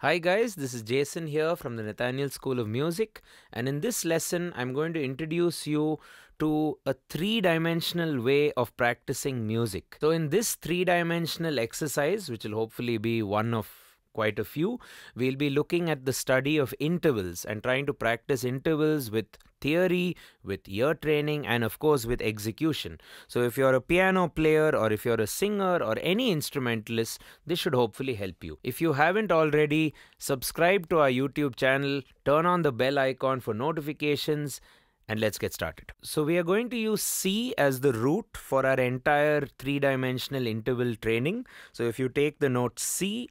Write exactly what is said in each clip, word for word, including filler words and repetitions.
Hi guys, this is Jason here from the Nathaniel School of Music, and in this lesson I'm going to introduce you to a three-dimensional way of practicing music. So in this three-dimensional exercise, which will hopefully be one of quite a few, we'll be looking at the study of intervals and trying to practice intervals with theory, with ear training, and of course with execution. So if you're a piano player or if you're a singer or any instrumentalist, this should hopefully help you. If you haven't already, subscribe to our YouTube channel, turn on the bell icon for notifications, and let's get started. So we are going to use C as the root for our entire three-dimensional interval training. So if you take the note C,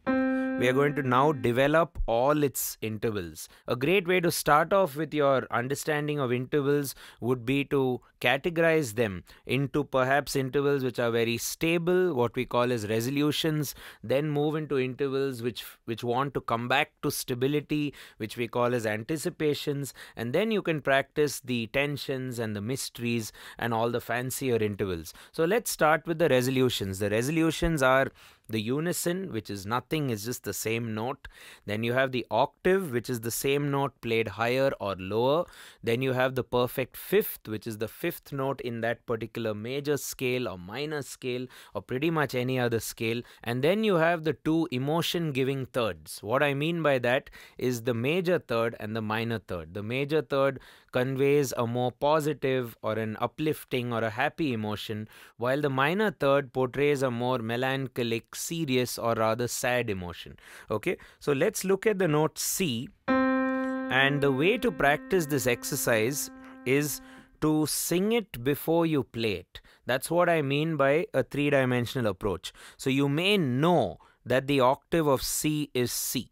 we are going to now develop all its intervals. A great way to start off with your understanding of intervals would be to categorize them into perhaps intervals which are very stable, what we call as resolutions, then move into intervals which which want to come back to stability, which we call as anticipations, and then you can practice the tensions and the mysteries and all the fancier intervals. So let's start with the resolutions. The resolutions are the unison, which is nothing, is just the same note. Then you have the octave, which is the same note played higher or lower. Then you have the perfect fifth, which is the fifth note in that particular major scale or minor scale or pretty much any other scale. And then you have the two emotion giving thirds. What I mean by that is the major third and the minor third. The major third conveys a more positive or an uplifting or a happy emotion, while the minor third portrays a more melancholic, serious, or rather sad emotion. Okay, so let's look at the note C, and the way to practice this exercise is to sing it before you play it. That's what I mean by a three-dimensional approach. So you may know that the octave of C is C,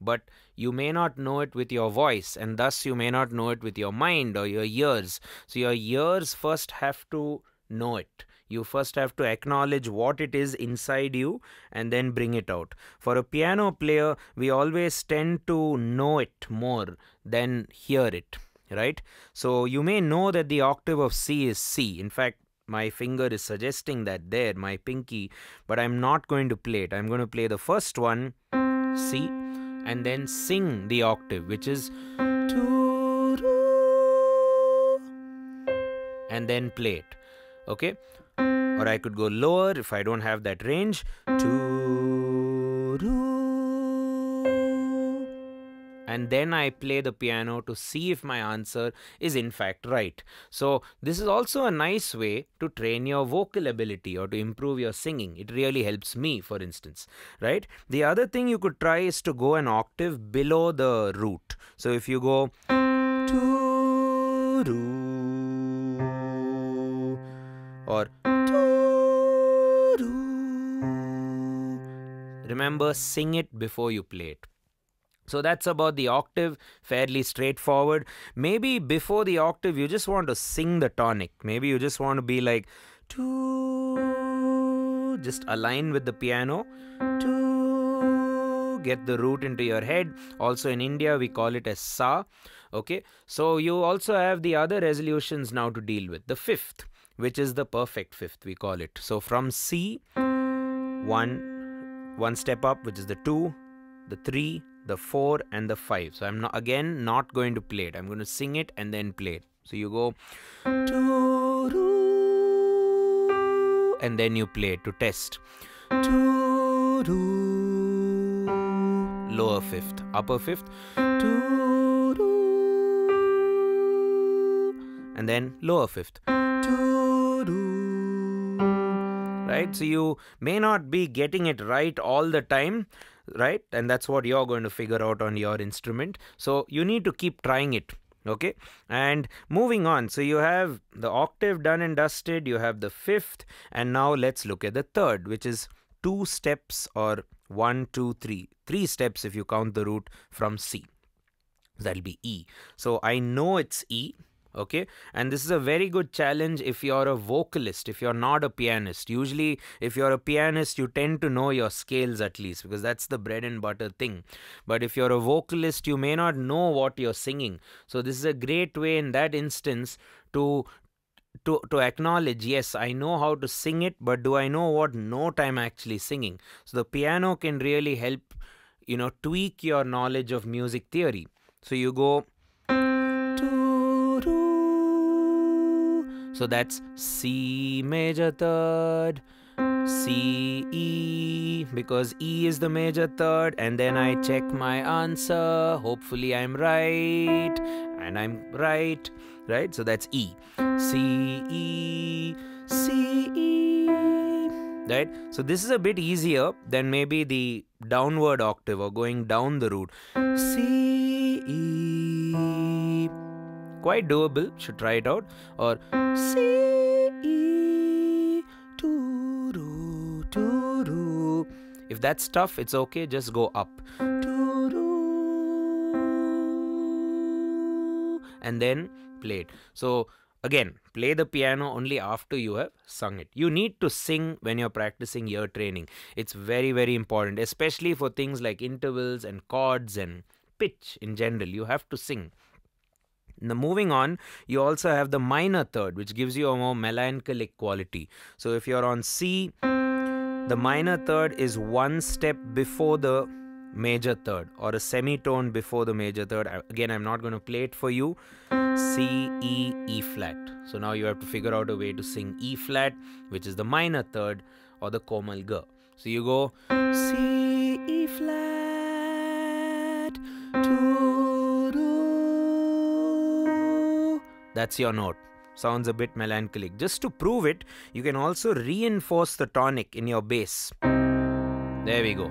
but you may not know it with your voice, and thus you may not know it with your mind or your ears. So your ears first have to know it. You first have to acknowledge what it is inside you and then bring it out. For a piano player, we always tend to know it more than hear it, right? So you may know that the octave of C is C. In fact, my finger is suggesting that there, my pinky, but I'm not going to play it. I'm going to play the first one, C, and then sing the octave, which is and then play it. Okay? Or I could go lower if I don't have that range. And then I play the piano to see if my answer is in fact right. So this is also a nice way to train your vocal ability or to improve your singing. It really helps me, for instance, right? The other thing you could try is to go an octave below the root. So if you go or remember, sing it before you play it. So that's about the octave, fairly straightforward. Maybe before the octave you just want to sing the tonic. Maybe you just want to be like to, just align with the piano to get the root into your head. Also in India we call it as sa. Okay, so you also have the other resolutions now to deal with. The fifth, which is the perfect fifth, we call it. So from C, one, one step up, which is the two, the three, the four, and the five. So I'm not, again not going to play it. I'm going to sing it and then play it. So you go and then you play it to test. Lower fifth, upper fifth, and then lower fifth. Right, so you may not be getting it right all the time, right? And that's what you're going to figure out on your instrument. So you need to keep trying it, okay? And moving on, so you have the octave done and dusted, you have the fifth, and now let's look at the third, which is two steps or one, two, three. Three steps if you count the root from C. That'll be E. So I know it's E. Okay, and this is a very good challenge if you're a vocalist, if you're not a pianist. Usually, if you're a pianist, you tend to know your scales at least, because that's the bread and butter thing. But if you're a vocalist, you may not know what you're singing. So this is a great way in that instance to to to acknowledge, yes, I know how to sing it, but do I know what note I'm actually singing? So the piano can really help you know, tweak your knowledge of music theory. So you go, so that's C major third, C, E, because E is the major third, and then I check my answer, hopefully I'm right, and I'm right, right? So that's E, C, E, C, E, right? So this is a bit easier than maybe the downward octave or going down the root. C, E, quite doable, should try it out. Or C, E, do, do, do, do. If that's tough, it's okay, just go up. Do, do, and then play it. So again, play the piano only after you have sung it. You need to sing when you're practicing ear training. It's very, very important, especially for things like intervals and chords and pitch in general. You have to sing. Now moving on, you also have the minor third, which gives you a more melancholic quality. So if you're on C, the minor third is one step before the major third, or a semitone before the major third. Again, I'm not going to play it for you. C, E, E flat. So now you have to figure out a way to sing E flat, which is the minor third or the Komal G. So you go C, E flat, do, do. That's your note. Sounds a bit melancholic. Just to prove it, you can also reinforce the tonic in your bass. There we go.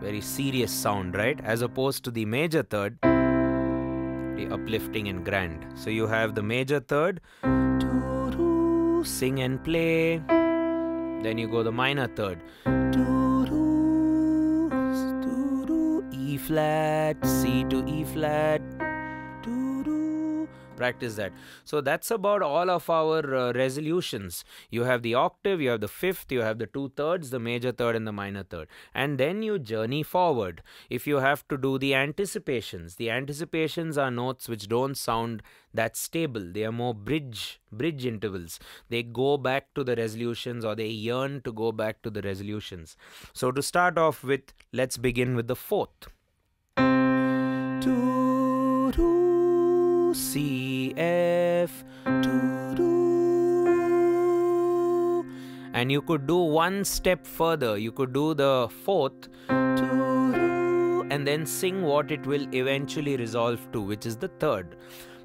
Very serious sound, right? As opposed to the major third, the uplifting and grand. So you have the major third, do, do, sing and play. Then you go the minor third, do, do, do, do, E flat, C to E flat, do, do. Practice that. So that's about all of our uh, resolutions. You have the octave, you have the fifth, you have the two thirds, the major third and the minor third. And then you journey forward. If you have to do the anticipations, the anticipations are notes which don't sound that stable. They are more bridge, bridge intervals. They go back to the resolutions, or they yearn to go back to the resolutions. So to start off with, let's begin with the fourth. Do, do. C, F, do, do. And you could do one step further. You could do the fourth, do, do, and then sing what it will eventually resolve to, which is the third.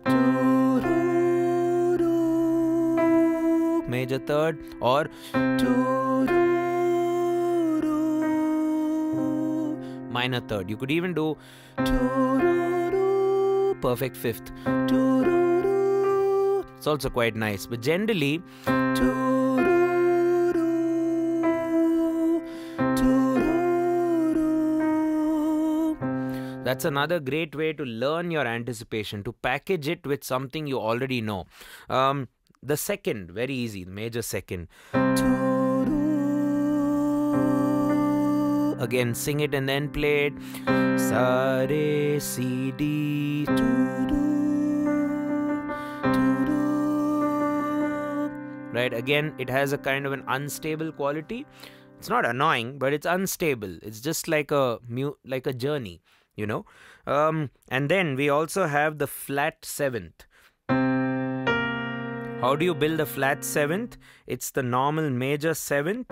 Do, do, do, major third, or do, do, do, minor third. You could even do do, do, perfect fifth. It's also quite nice, but generally that's another great way to learn your anticipation, to package it with something you already know. Um, the second, very easy, the major second. Again, sing it and then play it. Sa, re, si, di, do, do, do, do. Right, again, it has a kind of an unstable quality. It's not annoying, but it's unstable. It's just like a like a journey, you know. Um, and then we also have the flat seventh. How do you build a flat seventh? It's the normal major seventh.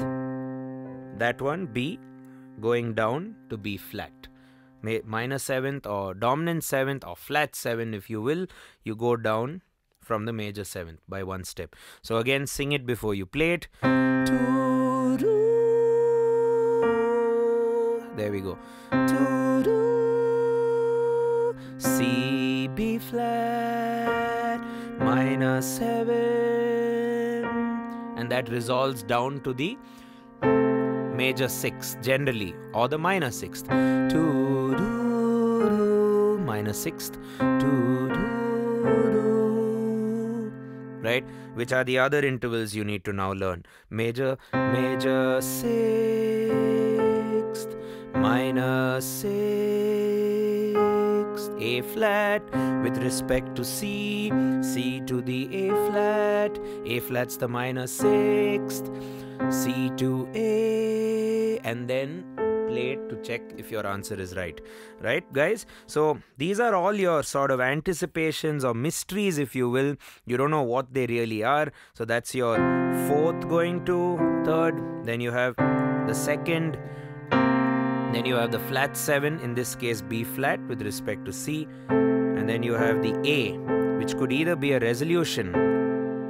That one, B, going down to B flat. Minor seventh or dominant seventh or flat seven, if you will, you go down from the major seventh by one step. So again, sing it before you play it. There we go. C, B flat, minor seven, and that resolves down to the major sixth generally, or the minor sixth. Do, do, do, minor sixth. Do, do, do, right? Which are the other intervals you need to now learn. Major, major sixth, minor sixth, A flat with respect to C, C to the A flat, A flat's the minor sixth, C to A, and then play it to check if your answer is right. Right, guys? So these are all your sort of anticipations or mysteries, if you will. You don't know what they really are. So that's your fourth going to third. Then you have the second. Then you have the flat seven, in this case B flat with respect to C. And then you have the A, which could either be a resolution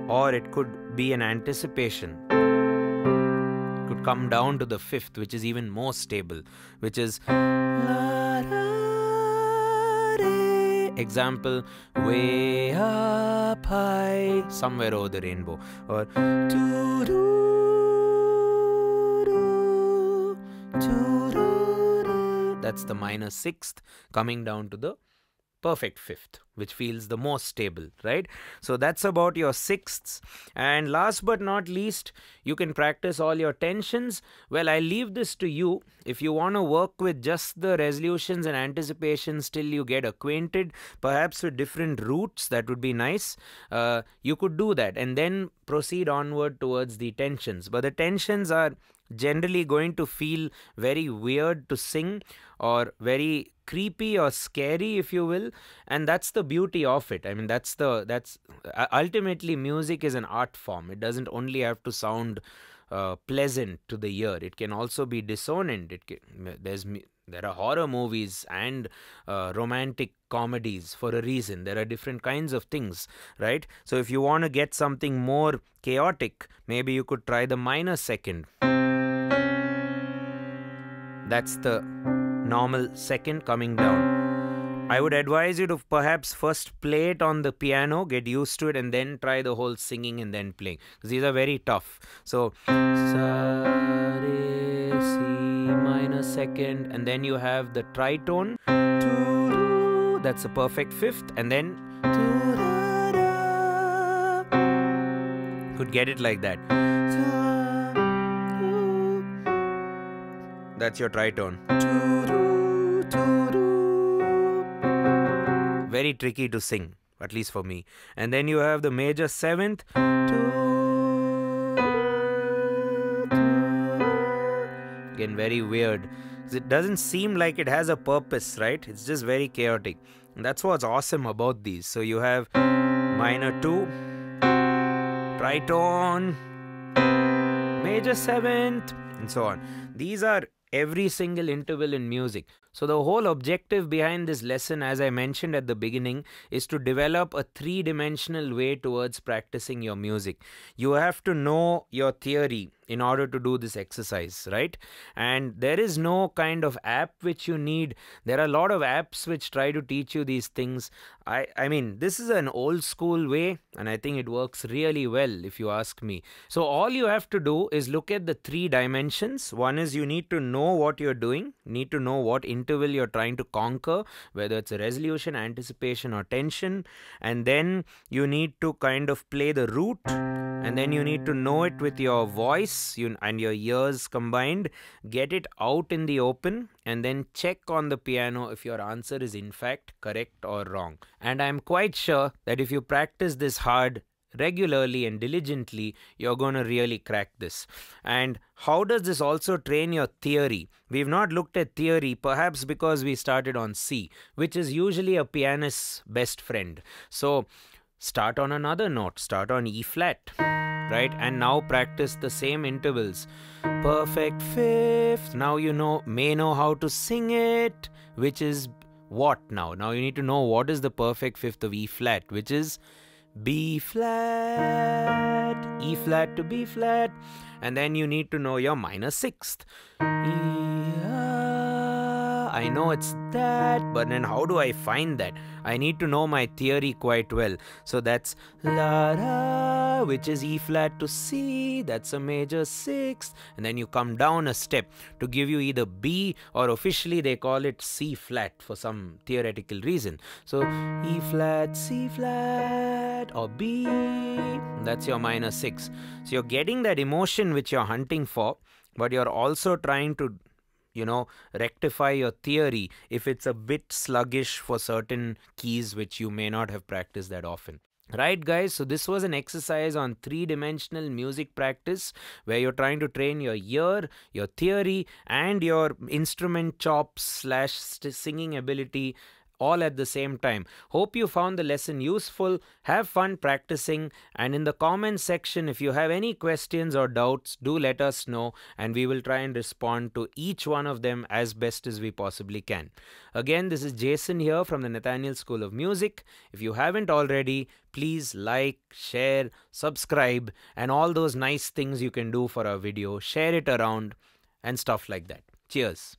or it could be an anticipation. It could come down to the fifth, which is even more stable, which is la, ra, re. Example, way up high, somewhere over the rainbow. Or doo, doo, doo, doo, doo. That's the minor sixth coming down to the perfect fifth, which feels the most stable, right? So that's about your sixths. And last but not least, you can practice all your tensions. Well, I leave this to you. If you want to work with just the resolutions and anticipations till you get acquainted, perhaps with different roots, that would be nice. Uh, you could do that and then proceed onward towards the tensions. But the tensions are generally going to feel very weird to sing, or very creepy or scary, if you will, and that's the beauty of it. I mean, that's the that's ultimately music is an art form. It doesn't only have to sound uh, pleasant to the ear. It can also be dissonant. It can, there's there are horror movies and uh, romantic comedies for a reason. There are different kinds of things, right? So if you want to get something more chaotic, maybe you could try the minor second. That's the normal second coming down. I would advise you to perhaps first play it on the piano, get used to it, and then try the whole singing and then playing, because these are very tough. So, sa, re, si, minor second, and then you have the tritone. That's a perfect fifth, and then could get it like that. That's your tritone. Very tricky to sing, at least for me. And then you have the major seventh. Again, very weird. It doesn't seem like it has a purpose, right? It's just very chaotic. And that's what's awesome about these. So you have minor two, tritone, major seventh, and so on. These are every single interval in music. So the whole objective behind this lesson, as I mentioned at the beginning, is to develop a three-dimensional way towards practicing your music. You have to know your theory in order to do this exercise, right? And there is no kind of app which you need. There are a lot of apps which try to teach you these things. I, I mean, this is an old school way, and I think it works really well, if you ask me. So all you have to do is look at the three dimensions. One is you need to know what you're doing, need to know what interval you're trying to conquer, whether it's a resolution, anticipation, or tension. And then you need to kind of play the root, and then you need to know it with your voice You, and your ears combined, get it out in the open, and then check on the piano if your answer is in fact correct or wrong. And I'm quite sure that if you practice this hard, regularly and diligently, you're going to really crack this. And how does this also train your theory? We've not looked at theory, perhaps because we started on C, which is usually a pianist's best friend. So start on another note, start on E flat. Right, and now practice the same intervals. Perfect fifth. Now you know may know how to sing it, which is what now? Now you need to know what is the perfect fifth of E flat, which is B flat, E flat to B flat, and then you need to know your minor sixth. I know it's that, but then how do I find that? I need to know my theory quite well. So that's la, ra, which is E flat to C. That's a major sixth. And then you come down a step to give you either B, or officially they call it C flat for some theoretical reason. So E flat, C flat, or B. That's your minor six. So you're getting that emotion which you're hunting for, but you're also trying to, you know, rectify your theory if it's a bit sluggish for certain keys which you may not have practiced that often. Right guys, so this was an exercise on three-dimensional music practice where you're trying to train your ear, your theory and your instrument chops slash singing ability all at the same time. Hope you found the lesson useful. Have fun practicing, and in the comment section if you have any questions or doubts, do let us know and we will try and respond to each one of them as best as we possibly can. Again, this is Jason here from the Nathaniel School of Music. If you haven't already, please like, share, subscribe, and all those nice things you can do for our video. Share it around and stuff like that. Cheers.